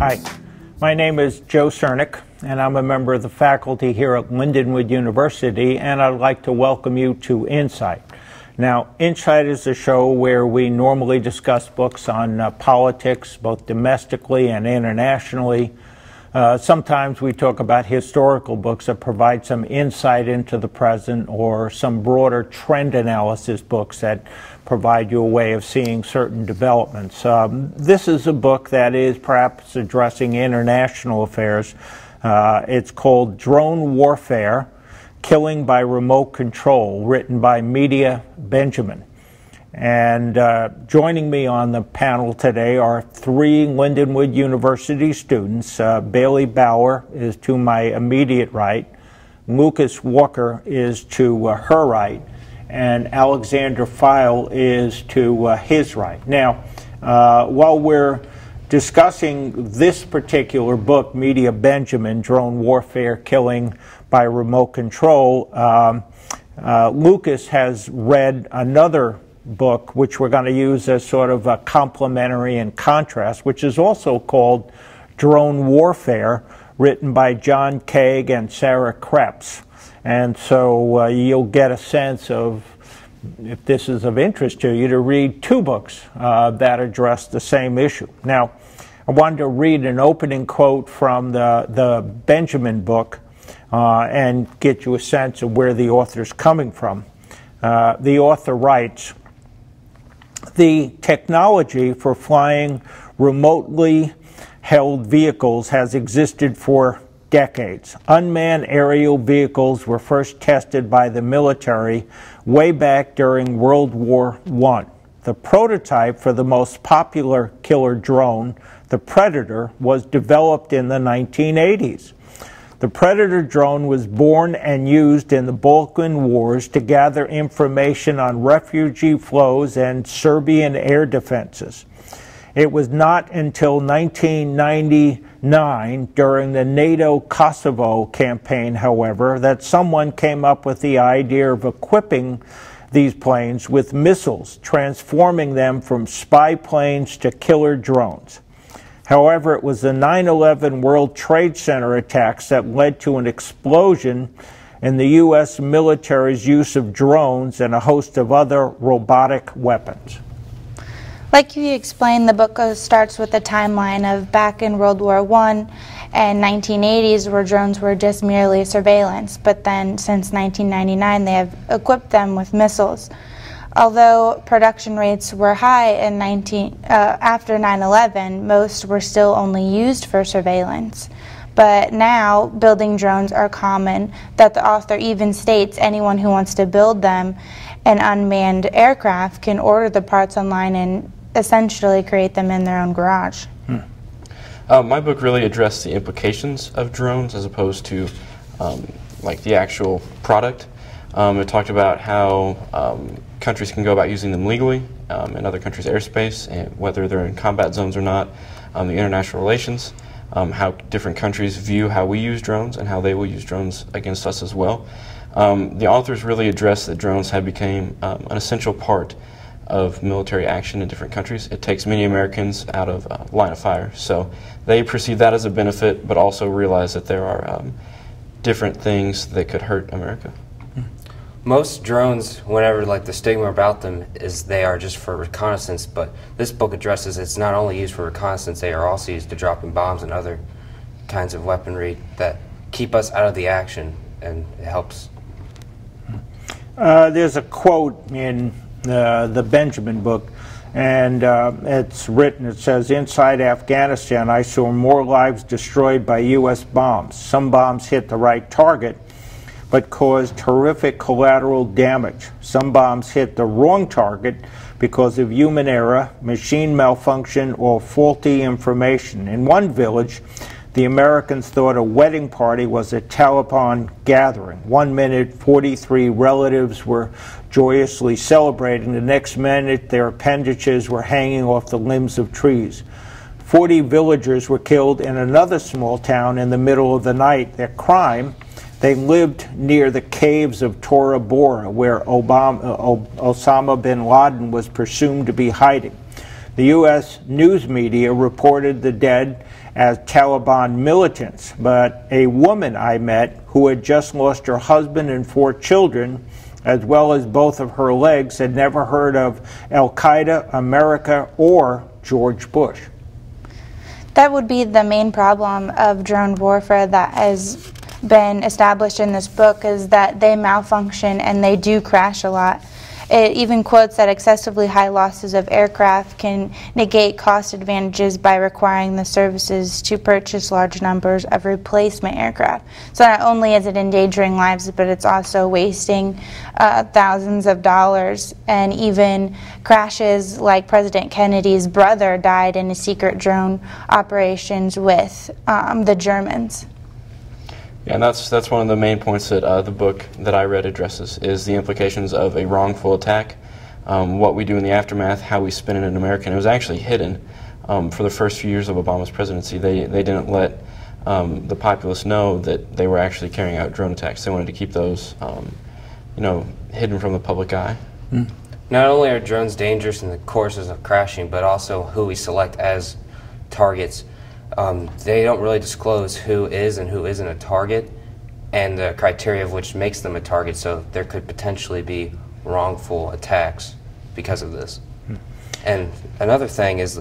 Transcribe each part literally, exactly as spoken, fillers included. Hi, my name is Joe Cernik, and I'm a member of the faculty here at Lindenwood University, and I'd like to welcome you to Insight. Now, Insight is a show where we normally discuss books on uh, politics, both domestically and internationally. Uh, sometimes we talk about historical books that provide some insight into the present, or some broader trend analysis books that provide you a way of seeing certain developments. Um, this is a book that is perhaps addressing international affairs. Uh, it's called Drone Warfare: Killing by Remote Control, written by Medea Benjamin. And uh, joining me on the panel today are three Lindenwood University students. Uh, Bailey Bauer is to my immediate right, Lucas Walker is to uh, her right, and Alexander File is to uh, his right. Now, uh, while we're discussing this particular book, Medea Benjamin, Drone Warfare: Killing by Remote Control, um, uh, Lucas has read another book which we're going to use as sort of a complementary and contrast, which is also called Drone Warfare, written by John Kaag and Sarah Kreps. And so uh, you'll get a sense of, if this is of interest to you, to read two books uh, that address the same issue. Now, I wanted to read an opening quote from the, the Benjamin book uh, and get you a sense of where the author's coming from. Uh, the author writes, "The technology for flying remotely held vehicles has existed for decades. Unmanned aerial vehicles were first tested by the military way back during World War One. The prototype for the most popular killer drone, the Predator, was developed in the nineteen eighties. The Predator drone was born and used in the Balkan Wars to gather information on refugee flows and Serbian air defenses. It was not until nineteen ninety-nine, during the NATO Kosovo campaign, however, that someone came up with the idea of equipping these planes with missiles, transforming them from spy planes to killer drones. However, it was the nine eleven World Trade Center attacks that led to an explosion in the U S military's use of drones and a host of other robotic weapons." Like you explained, the book starts with a timeline of back in World War One and nineteen eighties, where drones were just merely surveillance, but then since nineteen ninety-nine they have equipped them with missiles. Although production rates were high in nineteen, uh, after nine eleven, most were still only used for surveillance. But now, building drones are common, that the author even states anyone who wants to build them an unmanned aircraft can order the parts online and essentially create them in their own garage. Hmm. Uh, my book really addressed the implications of drones as opposed to um, like the actual product. Um, it talked about how um, countries can go about using them legally um, in other countries' airspace, and whether they're in combat zones or not, um, the international relations, um, how different countries view how we use drones and how they will use drones against us as well. Um, the authors really address that drones have become um, an essential part of military action in different countries. It takes many Americans out of uh, line of fire, so they perceive that as a benefit, but also realize that there are um, different things that could hurt America. Most drones, whenever like the stigma about them is they are just for reconnaissance, but this book addresses it's not only used for reconnaissance, they are also used to dropping bombs and other kinds of weaponry that keep us out of the action, and it helps. Uh, there's a quote in uh, the Benjamin book, and uh, it's written, it says, "Inside Afghanistan, I saw more lives destroyed by U S bombs. Some bombs hit the right target, but caused terrific collateral damage. Some bombs hit the wrong target because of human error, machine malfunction, or faulty information. In one village, the Americans thought a wedding party was a Taliban gathering. One minute, forty-three relatives were joyously celebrating. The next minute, their appendages were hanging off the limbs of trees. Forty villagers were killed in another small town in the middle of the night. Their crime? They lived near the caves of Tora Bora, where Obama, uh, Osama bin Laden was presumed to be hiding. The U S news media reported the dead as Taliban militants, but a woman I met who had just lost her husband and four children, as well as both of her legs, had never heard of Al Qaeda, America, or George Bush. That would be the main problem of drone warfare that has been established in this book, is that they malfunction and they do crash a lot. It even quotes that excessively high losses of aircraft can negate cost advantages by requiring the services to purchase large numbers of replacement aircraft. So not only is it endangering lives, but it's also wasting uh, thousands of dollars, and even crashes like President Kennedy's brother died in a secret drone operations with um, the Germans. Yeah, and that's that's one of the main points that uh, the book that I read addresses, is the implications of a wrongful attack, um, what we do in the aftermath, how we spin it in America. And it was actually hidden um, for the first few years of Obama's presidency. They, they didn't let um, the populace know that they were actually carrying out drone attacks. They wanted to keep those um, you know, hidden from the public eye. Mm. Not only are drones dangerous in the courses of crashing, but also who we select as targets. Um, they don't really disclose who is and who isn't a target, and the criteria of which makes them a target, so there could potentially be wrongful attacks because of this. Hmm. And another thing is,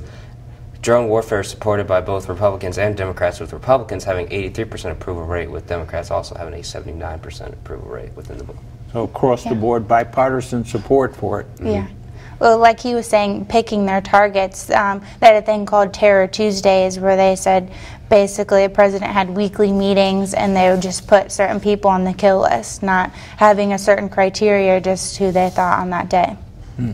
drone warfare is supported by both Republicans and Democrats, with Republicans having eighty-three percent approval rate, with Democrats also having a seventy-nine percent approval rate within the book. So across yeah. the board, bipartisan support for it. Mm-hmm. Yeah. Well, like he was saying, picking their targets, um, they had a thing called Terror Tuesdays, where they said basically the president had weekly meetings and they would just put certain people on the kill list, not having a certain criteria, just who they thought on that day. Hmm.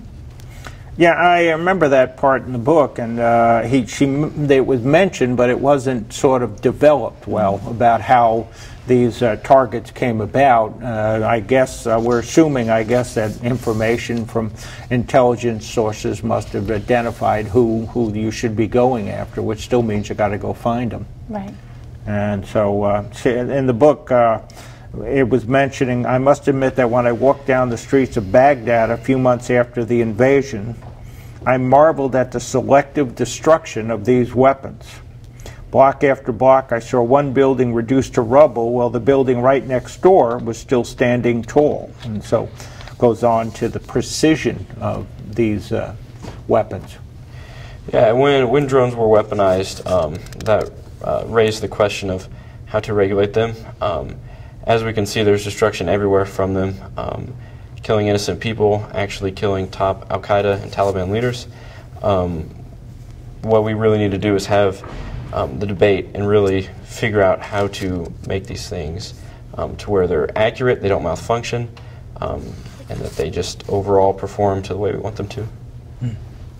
Yeah, I remember that part in the book, and uh, he, she, it was mentioned, but it wasn't sort of developed well about how these uh, targets came about. Uh, I guess uh, we're assuming, I guess, that information from intelligence sources must have identified who who you should be going after, which still means you got to go find them. Right. And so, uh, in the book, Uh, it was mentioning, I must admit that when I walked down the streets of Baghdad a few months after the invasion, I marveled at the selective destruction of these weapons. Block after block, I saw one building reduced to rubble, while the building right next door was still standing tall. And so goes on to the precision of these uh, weapons. Yeah, when, when drones were weaponized, um, that uh, raised the question of how to regulate them. Um, As we can see, there's destruction everywhere from them, um, killing innocent people, actually killing top Al Qaeda and Taliban leaders. Um, what we really need to do is have um, the debate and really figure out how to make these things um, to where they're accurate, they don't malfunction, um, and that they just overall perform to the way we want them to. Hmm.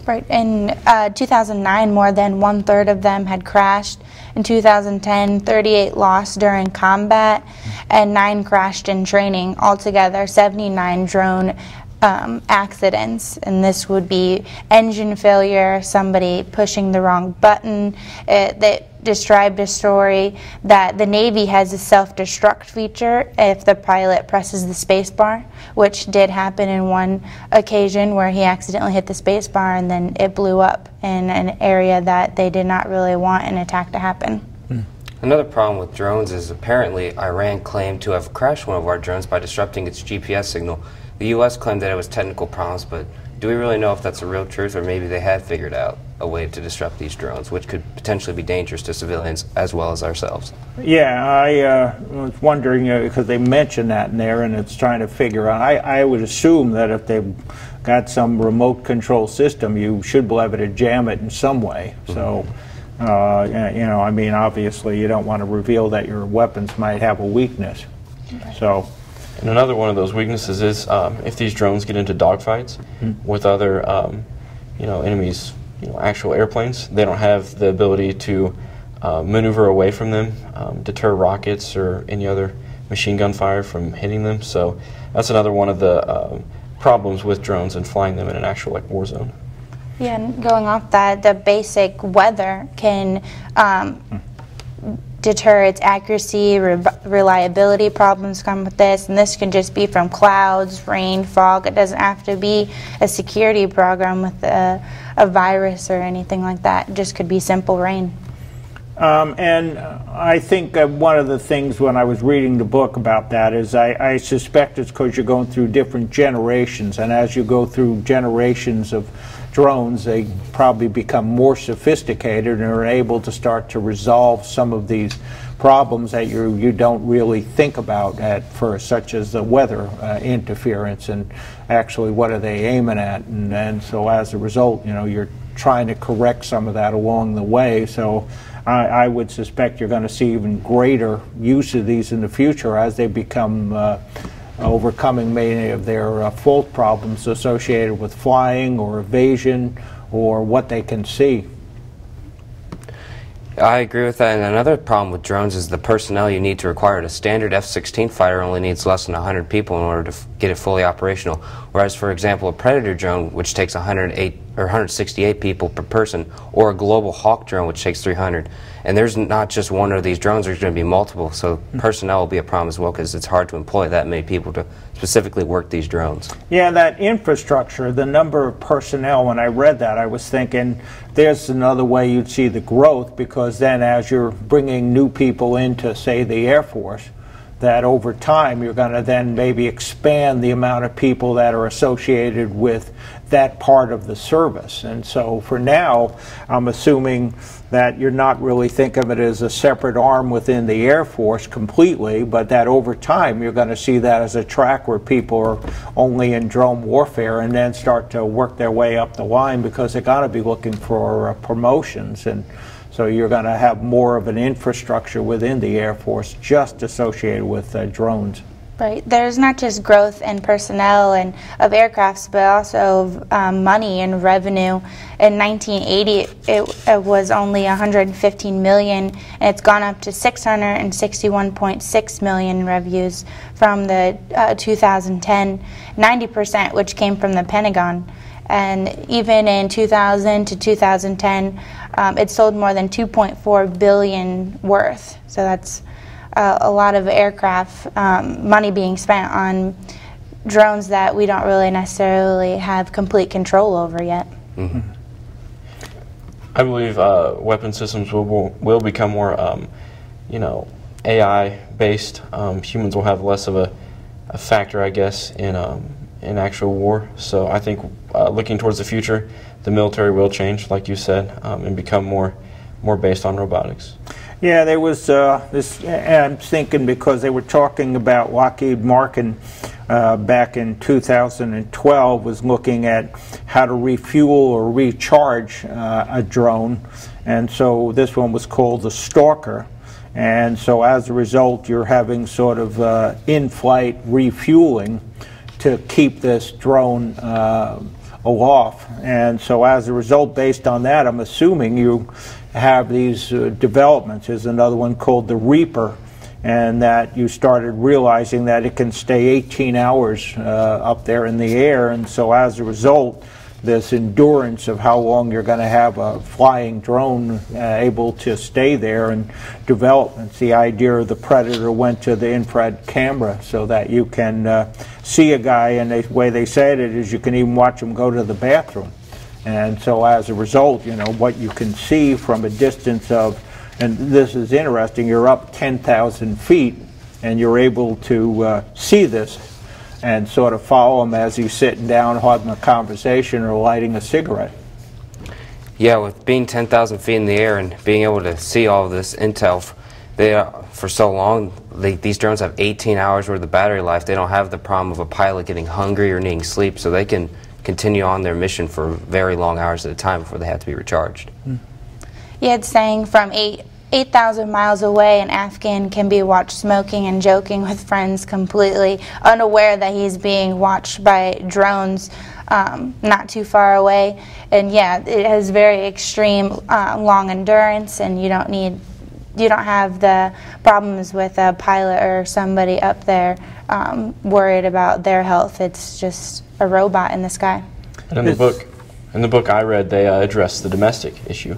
Right. In uh, two thousand nine, more than one third of them had crashed. In two thousand ten, thirty-eight lost during combat, and nine crashed in training. Altogether, seventy-nine drone um, accidents, and this would be engine failure, somebody pushing the wrong button. It, they described a story that the Navy has a self-destruct feature if the pilot presses the space bar, which did happen in one occasion where he accidentally hit the space bar and then it blew up in an area that they did not really want an attack to happen. Hmm. Another problem with drones is apparently Iran claimed to have crashed one of our drones by disrupting its G P S signal. The U S claimed that it was technical problems, but do we really know if that's the real truth, or maybe they had figured out a way to disrupt these drones, which could potentially be dangerous to civilians as well as ourselves? Yeah, I uh, was wondering, because uh, they mentioned that in there, and it's trying to figure out. I, I would assume that if they've got some remote control system, you should be able to jam it in some way. Mm-hmm. So, uh, you know, I mean, obviously you don't want to reveal that your weapons might have a weakness. Right. So. And another one of those weaknesses is um, if these drones get into dogfights mm-hmm. with other, um, you know, enemies, you know, actual airplanes, they don't have the ability to uh, maneuver away from them, um, deter rockets or any other machine gun fire from hitting them. So that's another one of the um, problems with drones and flying them in an actual like war zone. Yeah, and going off that, the basic weather can. Um, mm. deterrence, accuracy, re reliability problems come with this, and this can just be from clouds, rain, fog. It doesn't have to be a security program with a, a virus or anything like that. It just could be simple rain. Um, and I think uh, one of the things when I was reading the book about that is I, I suspect it's because you're going through different generations, and as you go through generations of drones, they probably become more sophisticated and are able to start to resolve some of these problems that you you don't really think about at first, such as the weather uh, interference and actually what are they aiming at, and, and so as a result, you know, you're trying to correct some of that along the way. So I, I would suspect you're going to see even greater use of these in the future as they become uh, overcoming many of their uh, fault problems associated with flying or evasion or what they can see. I agree with that, and another problem with drones is the personnel you need to require it. A standard F sixteen fighter only needs less than one hundred people in order to get it fully operational, whereas, for example, a Predator drone, which takes one hundred eight or one hundred sixty-eight people per person, or a Global Hawk drone, which takes three hundred. And there's not just one of these drones, there's going to be multiple, so personnel will be a problem as well, because it's hard to employ that many people to specifically work these drones. Yeah, that infrastructure, the number of personnel, when I read that, I was thinking there's another way you'd see the growth, because then as you're bringing new people into, say, the Air Force, that over time you're going to then maybe expand the amount of people that are associated with that part of the service. And so for now, I'm assuming that you're not really think of it as a separate arm within the Air Force completely, but that over time you're going to see that as a track where people are only in drone warfare and then start to work their way up the line, because they're going to be looking for uh, promotions. And so you're going to have more of an infrastructure within the Air Force just associated with uh, drones. Right. There's not just growth in personnel and of aircrafts, but also um, money and revenue. In nineteen eighty, it, it was only one hundred fifteen million dollars, and it's gone up to six hundred sixty-one point six million revenues from the uh, two thousand ten, ninety percent which came from the Pentagon. And even in two thousand to two thousand ten, um, it sold more than two point four billion dollars worth. So that's uh, a lot of aircraft um, money being spent on drones that we don't really necessarily have complete control over yet. Mm-hmm. I believe uh, weapon systems will, will become more, um, you know, A I-based. Um, humans will have less of a, a factor, I guess, in um, in actual war. So I think uh, looking towards the future, the military will change, like you said, um, and become more more based on robotics. Yeah, there was uh, this, I'm thinking, because they were talking about Lockheed Martin uh, back in two thousand twelve was looking at how to refuel or recharge uh, a drone, and so this one was called the Stalker. And so as a result, you're having sort of uh, in-flight refueling to keep this drone uh, aloft. And so as a result, based on that, I'm assuming you have these uh, developments. There's another one called the Reaper, and that you started realizing that it can stay eighteen hours uh, up there in the air. And so as a result, this endurance of how long you're going to have a flying drone uh, able to stay there, and developments. The idea of the Predator went to the infrared camera so that you can uh, see a guy, and the way they said it is you can even watch him go to the bathroom. And so as a result, you know, what you can see from a distance of, and this is interesting, you're up ten thousand feet and you're able to uh, see this and sort of follow him as he's sitting down, having a conversation or lighting a cigarette. Yeah, with being ten thousand feet in the air and being able to see all this intel, they uh, for so long, they, these drones have eighteen hours worth of battery life. They don't have the problem of a pilot getting hungry or needing sleep, so they can continue on their mission for very long hours at a time before they have to be recharged. Mm. Yeah, it's saying from eight. eight thousand miles away, an Afghan can be watched smoking and joking with friends, completely unaware that he's being watched by drones um, not too far away. And yeah, it has very extreme uh, long endurance, and you don't need, you don't have the problems with a pilot or somebody up there um, worried about their health. It's just a robot in the sky. And in the book, in the book I read, they uh, addressed the domestic issue.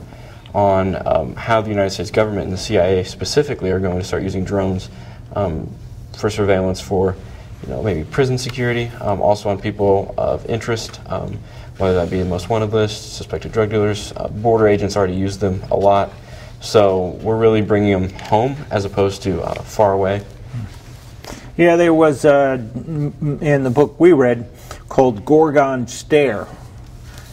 on um, how the United States government and the C I A specifically are going to start using drones um, for surveillance for, you know, maybe prison security, um, also on people of interest, um, whether that be the most wanted list, suspected drug dealers. Uh, border agents already use them a lot. So we're really bringing them home as opposed to uh, far away. Yeah, there was, uh, in the book we read, called Gorgon Stare.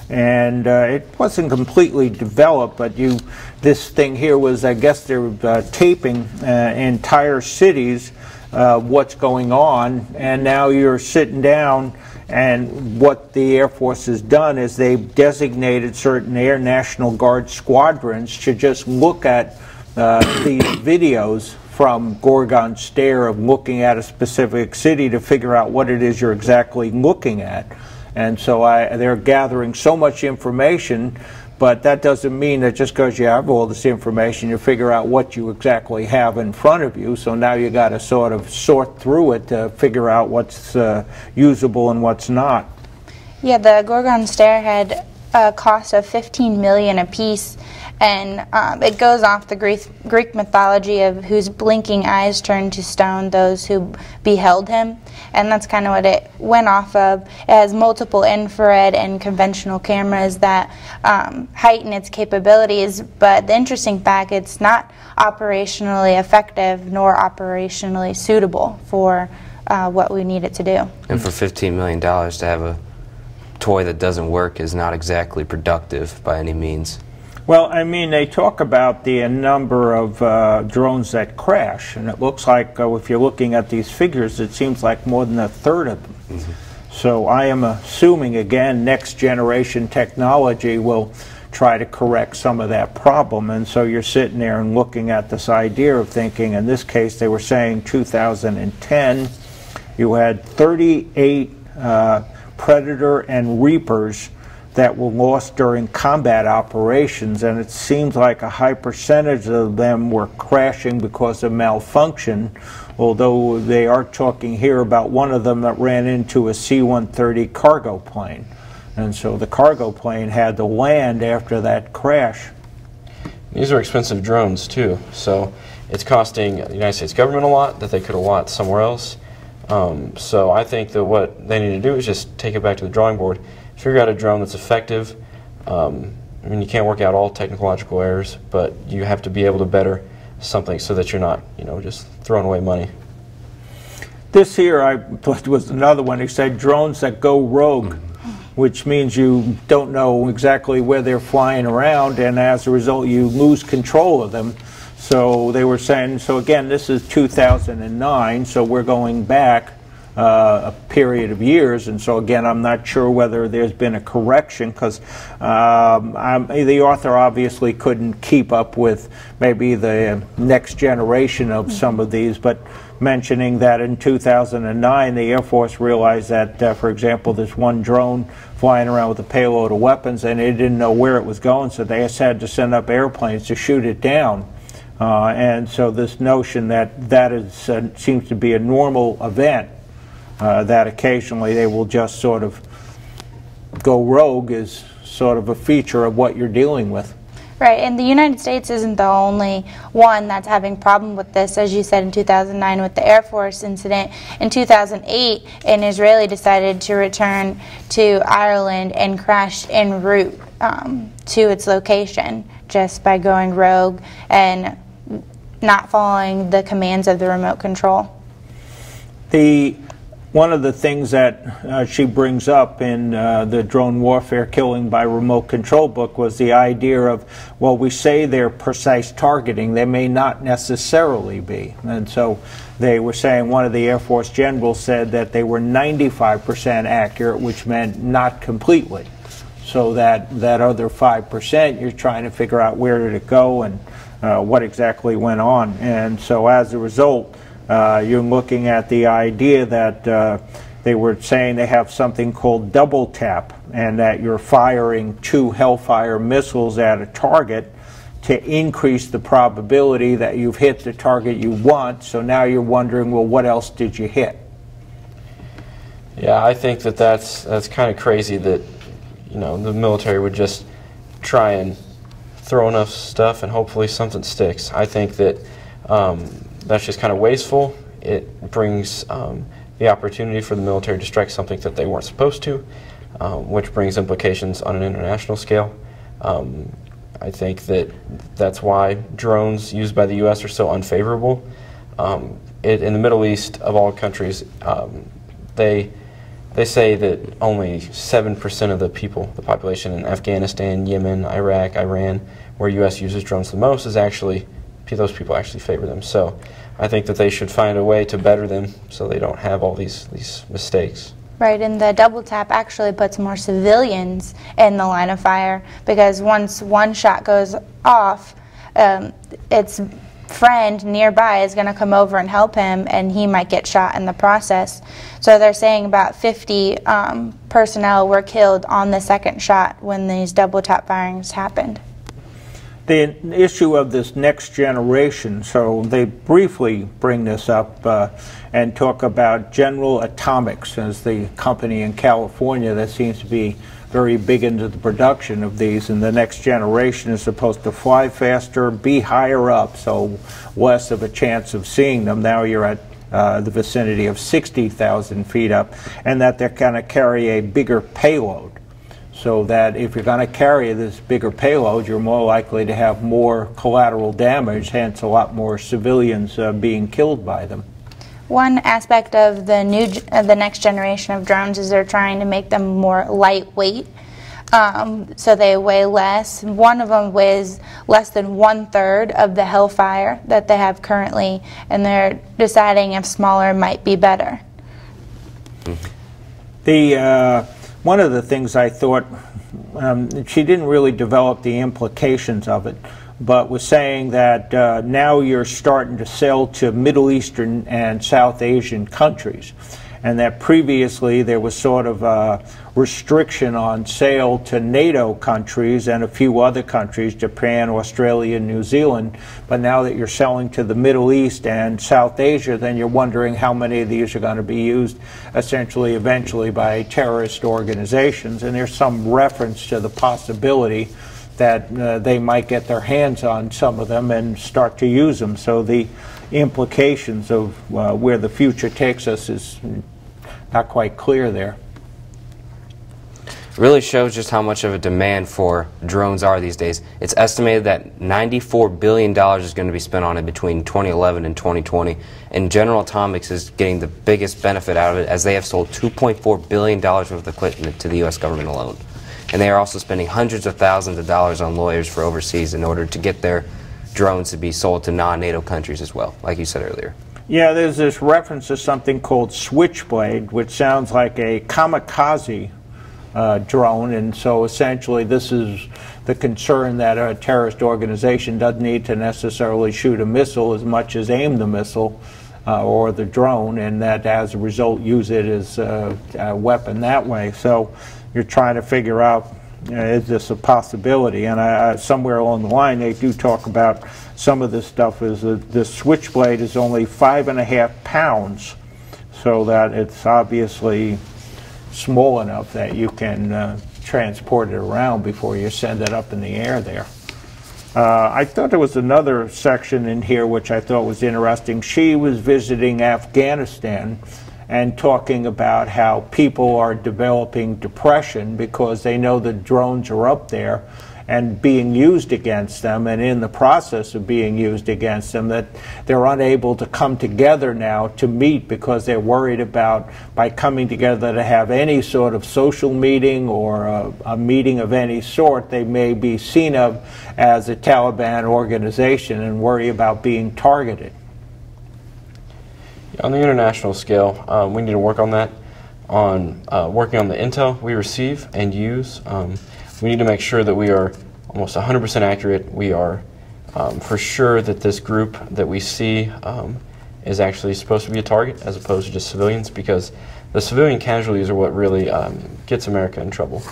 And uh, it wasn't completely developed, but you, this thing here was, I guess they were uh, taping uh, entire cities, uh, what's going on, and now you're sitting down, and what the Air Force has done is they've designated certain Air National Guard squadrons to just look at uh, these videos from Gorgon Stare of looking at a specific city to figure out what it is you're exactly looking at. And so I, they're gathering so much information, but that doesn't mean that just because you have all this information, you figure out what you exactly have in front of you. So now you got to sort of sort through it to figure out what's uh, usable and what's not. Yeah, the Gorgon Stare had a cost of fifteen million dollars a piece, and um, it goes off the Greek, Greek mythology of whose blinking eyes turned to stone those who beheld him, and that's kind of what it went off of. It has multiple infrared and conventional cameras that um, heighten its capabilities, but the interesting fact, it's not operationally effective nor operationally suitable for uh, what we need it to do. And for fifteen million dollars to have a toy that doesn't work is not exactly productive by any means. Well, I mean, they talk about the number of uh, drones that crash, and it looks like, uh, if you're looking at these figures, it seems like more than a third of them. Mm-hmm. So I am assuming, again, next generation technology will try to correct some of that problem, and so you're sitting there and looking at this idea of thinking, in this case, they were saying two thousand ten, you had thirty-eight uh, Predator and Reapers that were lost during combat operations, and it seems like a high percentage of them were crashing because of malfunction, although they are talking here about one of them that ran into a C one thirty cargo plane. And so the cargo plane had to land after that crash. These are expensive drones too, so it's costing the United States government a lot that they could have bought somewhere else. Um, so I think that what they need to do is just take it back to the drawing board, figure out a drone that's effective. Um, I mean, you can't work out all technological errors, but you have to be able to better something so that you're not, you know, just throwing away money. This here, I was another one. He said drones that go rogue, which means you don't know exactly where they're flying around, and as a result, you lose control of them. So they were saying, so again, this is two thousand nine, so we're going back uh, a period of years, and so again, I'm not sure whether there's been a correction, because um, the author obviously couldn't keep up with maybe the next generation of some of these, but mentioning that in two thousand nine, the Air Force realized that, uh, for example, this one drone flying around with a payload of weapons, and they didn't know where it was going, so they just had to send up airplanes to shoot it down. Uh, and so this notion that that is, uh, seems to be a normal event, uh, that occasionally they will just sort of go rogue, is sort of a feature of what you're dealing with. Right, and the United States isn't the only one that's having problem with this. As you said, in two thousand nine with the Air Force incident, in two thousand eight an Israeli decided to return to Ireland and crashed en route um, to its location just by going rogue and not following the commands of the remote control. The One of the things that uh, she brings up in uh, the Drone Warfare Killing by Remote Control book was the idea of, well, we say they're precise targeting, they may not necessarily be. And so they were saying, one of the Air Force generals said that they were ninety-five percent accurate, which meant not completely. So that, that other five percent, you're trying to figure out where did it go and uh, what exactly went on. And so as a result, Uh, you're looking at the idea that uh, they were saying they have something called double tap, and that you're firing two Hellfire missiles at a target to increase the probability that you've hit the target you want. So now you're wondering, well, what else did you hit? Yeah, I think that that's, that's kind of crazy that, you know, the military would just try and throw enough stuff and hopefully something sticks. I think that um, that's just kind of wasteful. It brings um, the opportunity for the military to strike something that they weren't supposed to, um, which brings implications on an international scale. Um, I think that that's why drones used by the U S are so unfavorable. Um, it, in the Middle East, of all countries, um, they they say that only seven percent of the people, the population in Afghanistan, Yemen, Iraq, Iran, where U S uses drones the most, is actually, those people actually favor them. So I think that they should find a way to better them so they don't have all these, these mistakes. Right, and the double tap actually puts more civilians in the line of fire, because once one shot goes off, um, its friend nearby is going to come over and help him, and he might get shot in the process. So they're saying about fifty um, personnel were killed on the second shot when these double tap firings happened. The issue of this next generation, so they briefly bring this up uh, and talk about General Atomics as the company in California that seems to be very big into the production of these, and the next generation is supposed to fly faster, be higher up, so less of a chance of seeing them. Now you're at uh, the vicinity of sixty thousand feet up, and that they're going to carry a bigger payload. So that if you're going to carry this bigger payload, you're more likely to have more collateral damage, hence a lot more civilians uh, being killed by them. One aspect of the new, uh, the next generation of drones is they're trying to make them more lightweight, um, so they weigh less. One of them weighs less than one third of the Hellfire that they have currently, and they're deciding if smaller might be better. The uh, One of the things I thought, um, she didn't really develop the implications of it, but was saying that uh, now you're starting to sell to Middle Eastern and South Asian countries, and that previously there was sort of a restriction on sale to NATO countries and a few other countries, Japan, Australia, New Zealand, but now that you're selling to the Middle East and South Asia, then you're wondering how many of these are going to be used essentially eventually by terrorist organizations, and there's some reference to the possibility that uh, they might get their hands on some of them and start to use them. So the implications of uh, where the future takes us is not quite clear there. It really shows just how much of a demand for drones are these days. It's estimated that ninety-four billion dollars is going to be spent on it between twenty eleven and twenty twenty, and General Atomics is getting the biggest benefit out of it, as they have sold two point four billion dollars worth of equipment to the U S government alone. And they are also spending hundreds of thousands of dollars on lawyers for overseas in order to get their drones to be sold to non-NATO countries as well, like you said earlier. Yeah, there's this reference to something called Switchblade, which sounds like a kamikaze uh, drone, and so essentially this is the concern that a terrorist organization doesn't need to necessarily shoot a missile as much as aim the missile uh, or the drone, and that as a result use it as a, a weapon that way. So you're trying to figure out, you know, is this a possibility? And I, somewhere along the line, they do talk about some of this stuff. Is that this Switchblade is only five and a half pounds, so that it's obviously small enough that you can uh, transport it around before you send it up in the air there. Uh, I thought there was another section in here which I thought was interesting. She was visiting Afghanistan and talking about how people are developing depression because they know the drones are up there and being used against them, and in the process of being used against them, that they're unable to come together now to meet because they're worried about, by coming together to have any sort of social meeting or a, a meeting of any sort, they may be seen of as a Taliban organization and worry about being targeted. On the international scale, um, we need to work on that, on uh, working on the intel we receive and use. Um, we need to make sure that we are almost one hundred percent accurate. We are um, for sure that this group that we see um, is actually supposed to be a target as opposed to just civilians, because the civilian casualties are what really um, gets America in trouble.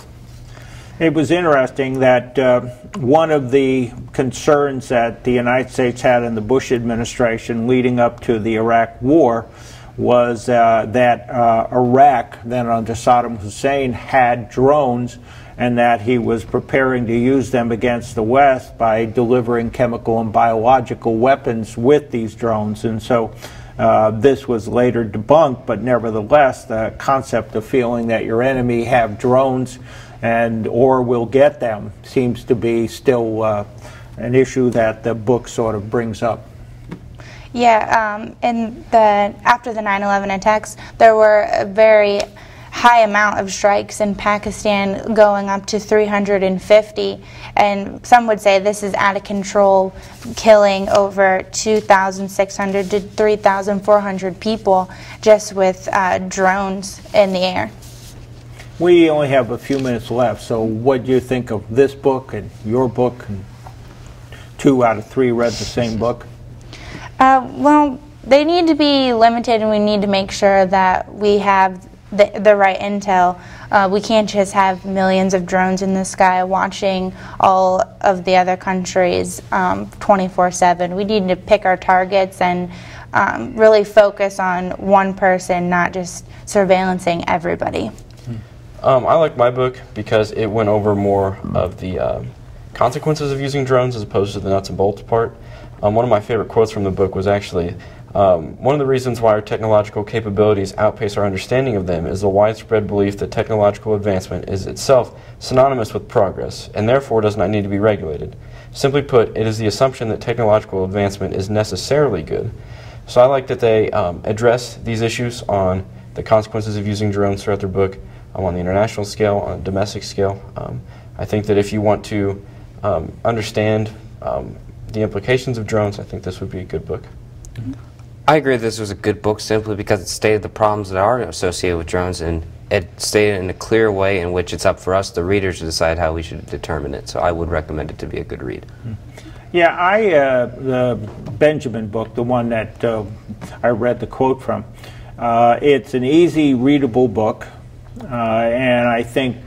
It was interesting that uh, one of the concerns that the United States had in the Bush administration leading up to the Iraq War was uh, that uh, Iraq, then under Saddam Hussein, had drones and that he was preparing to use them against the West by delivering chemical and biological weapons with these drones. And so uh, this was later debunked, but nevertheless, the concept of feeling that your enemy have drones and or will get them seems to be still uh, an issue that the book sort of brings up. Yeah, um, and the, after the nine eleven attacks, there were a very high amount of strikes in Pakistan, going up to three hundred fifty, and some would say this is out of control, killing over two thousand six hundred to three thousand four hundred people just with uh, drones in the air. We only have a few minutes left, so what do you think of this book and your book? And two out of three read the same book. Uh, well, they need to be limited, and we need to make sure that we have the, the right intel. Uh, we can't just have millions of drones in the sky watching all of the other countries um, twenty-four seven. We need to pick our targets and um, really focus on one person, not just surveillancing everybody. Um, I like my book because it went over more of the uh, consequences of using drones as opposed to the nuts and bolts part. Um, one of my favorite quotes from the book was actually, Um, one of the reasons why our technological capabilities outpace our understanding of them is the widespread belief that technological advancement is itself synonymous with progress and therefore does not need to be regulated. Simply put, it is the assumption that technological advancement is necessarily good. So I like that they um, address these issues on the consequences of using drones throughout their book, um, on the international scale, on the domestic scale. Um, I think that if you want to um, understand um, the implications of drones, I think this would be a good book. Mm-hmm. I agree this was a good book simply because it stated the problems that are associated with drones, and it stated in a clear way in which it's up for us, the readers, to decide how we should determine it. So I would recommend it to be a good read. Yeah, I, uh, the Benjamin book, the one that uh, I read the quote from, uh, it's an easy, readable book, uh, and I think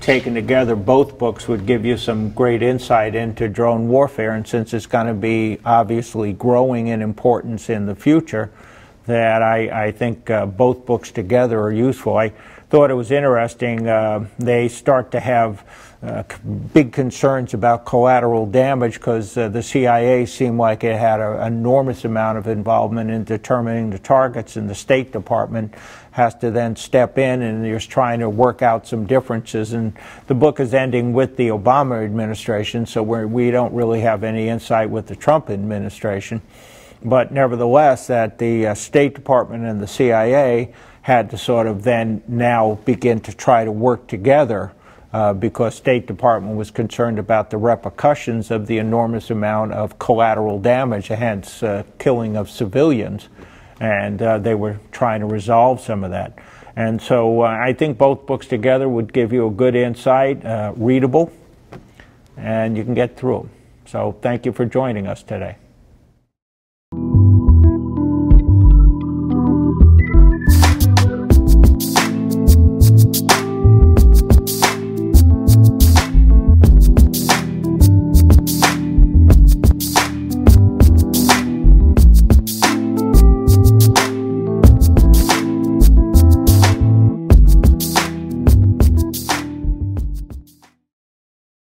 taken together, both books would give you some great insight into drone warfare, and since it's going to be obviously growing in importance in the future, that I, I think uh, both books together are useful. I thought it was interesting. Uh, they start to have uh, big concerns about collateral damage because uh, the C I A seemed like it had an enormous amount of involvement in determining the targets, and the State Department has to then step in, and you're trying to work out some differences. And the book is ending with the Obama administration, so we're, we don't really have any insight with the Trump administration. But nevertheless, that the uh, State Department and the C I A had to sort of then now begin to try to work together, uh, because State Department was concerned about the repercussions of the enormous amount of collateral damage, hence uh, killing of civilians. And uh, they were trying to resolve some of that. And so uh, I think both books together would give you a good insight, uh, readable, and you can get through them. So thank you for joining us today.